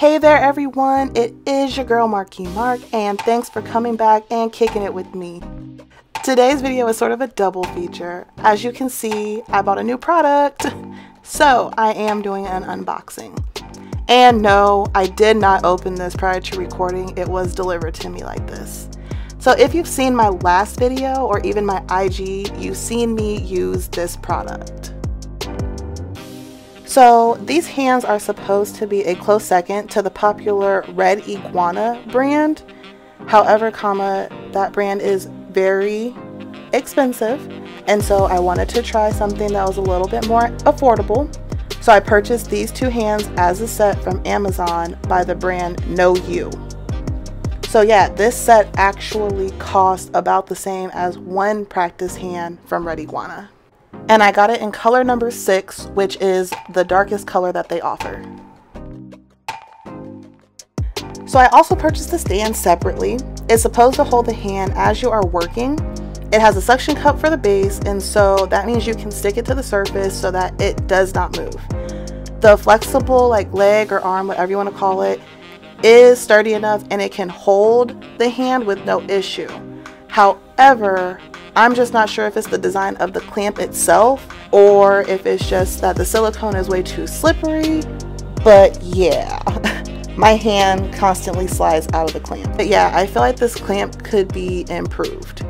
Hey there everyone, it is your girl Markei Mark, and thanks for coming back and kicking it with me. Today's video is sort of a double feature. As you can see, I bought a new product, so I am doing an unboxing. And no, I did not open this prior to recording, it was delivered to me like this. So if you've seen my last video or even my IG, you've seen me use this product. So these hands are supposed to be a close second to the popular Red Iguana brand. However, that brand is very expensive, and so I wanted to try something that was a little bit more affordable. So I purchased these two hands as a set from Amazon by the brand KnowU. So yeah, this set actually cost about the same as one practice hand from Red Iguana. And I got it in color number 6, which is the darkest color that they offer. So I also purchased the stand separately. It's supposed to hold the hand as you are working. It has a suction cup for the base, and so that means you can stick it to the surface so that it does not move. The flexible leg or arm, whatever you want to call it, is sturdy enough and it can hold the hand with no issue. However, I'm just not sure if it's the design of the clamp itself or if it's just that the silicone is way too slippery, but yeah, my hand constantly slides out of the clamp. But yeah, I feel like this clamp could be improved.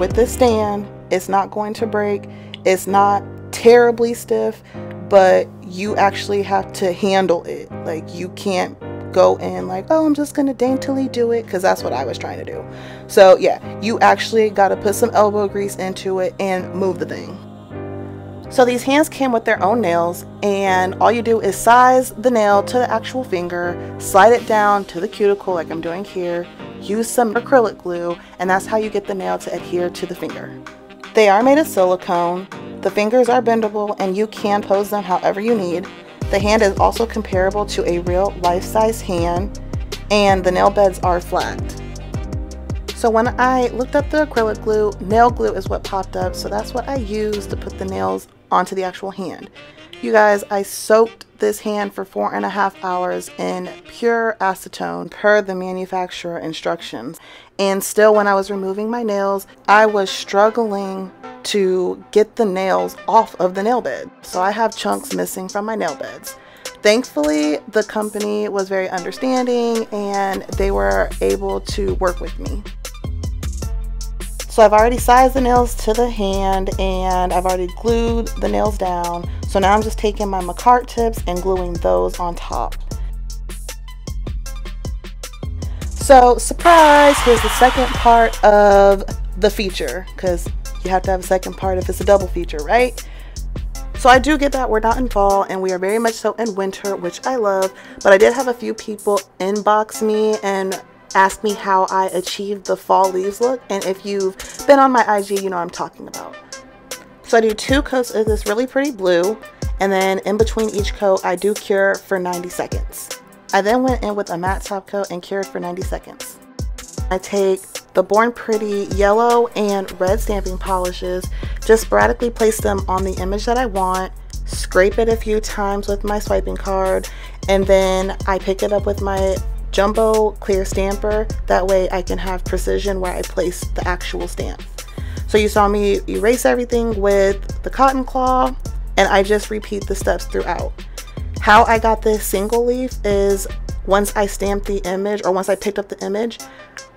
With this stand, it's not going to break, it's not terribly stiff, but you actually have to handle it. Like, you can't go in like, oh, I'm just gonna daintily do it, because that's what I was trying to do. So yeah, you actually got to put some elbow grease into it and move the thing. So these hands came with their own nails, and all you do is size the nail to the actual finger, slide it down to the cuticle like I'm doing here, use some acrylic glue, and that's how you get the nail to adhere to the finger. They are made of silicone, the fingers are bendable, and you can pose them however you need. The hand is also comparable to a real life-size hand, and the nail beds are flat. So when I looked up the acrylic glue, nail glue is what popped up, so that's what I used to put the nails onto the actual hand. You guys, I soaked this hand for 4.5 hours in pure acetone per the manufacturer instructions, and still when I was removing my nails, I was struggling to get the nails off of the nail bed. So I have chunks missing from my nail beds. Thankfully, the company was very understanding and they were able to work with me. So I've already sized the nails to the hand and I've already glued the nails down. So now I'm just taking my Makartt tips and gluing those on top. So surprise, here's the second part of the feature, because you have to have a second part if it's a double feature, right? So I do get that we're not in fall and we are very much so in winter, which I love, but I did have a few people inbox me and ask me how I achieved the fall leaves look, and if you've been on my IG, you know what I'm talking about. So I do 2 coats of this really pretty blue, and then in between each coat I do cure for 90 seconds. I then went in with a matte top coat and cured for 90 seconds. I take the Born Pretty yellow and red stamping polishes, just sporadically place them on the image that I want, scrape it a few times with my swiping card, and then I pick it up with my jumbo clear stamper. That way I can have precision where I place the actual stamp. So you saw me erase everything with the cotton claw, and I just repeat the steps throughout. How I got this single leaf is, once I stamped the image, or once I picked up the image,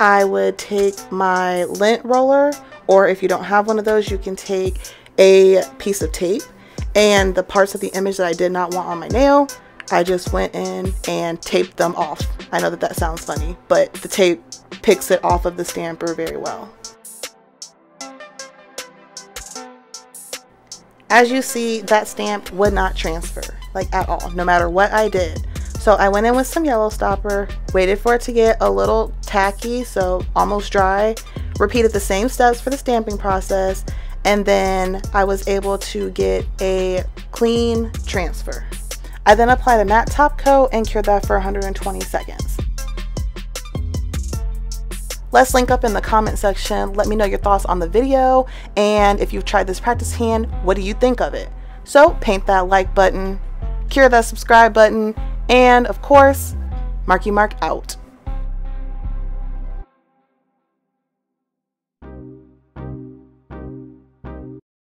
I would take my lint roller, or if you don't have one of those, you can take a piece of tape, and the parts of the image that I did not want on my nail, I just went in and taped them off. I know that that sounds funny, but the tape picks it off of the stamper very well. As you see, that stamp would not transfer, at all, no matter what I did. So I went in with some yellow stopper, waited for it to get a little tacky, so almost dry, repeated the same steps for the stamping process, and then I was able to get a clean transfer. I then applied a matte top coat and cured that for 120 seconds. Let's link up in the comment section. Let me know your thoughts on the video, and if you've tried this practice hand, what do you think of it? So paint that like button, cure that subscribe button, And of course, Markei Mark out.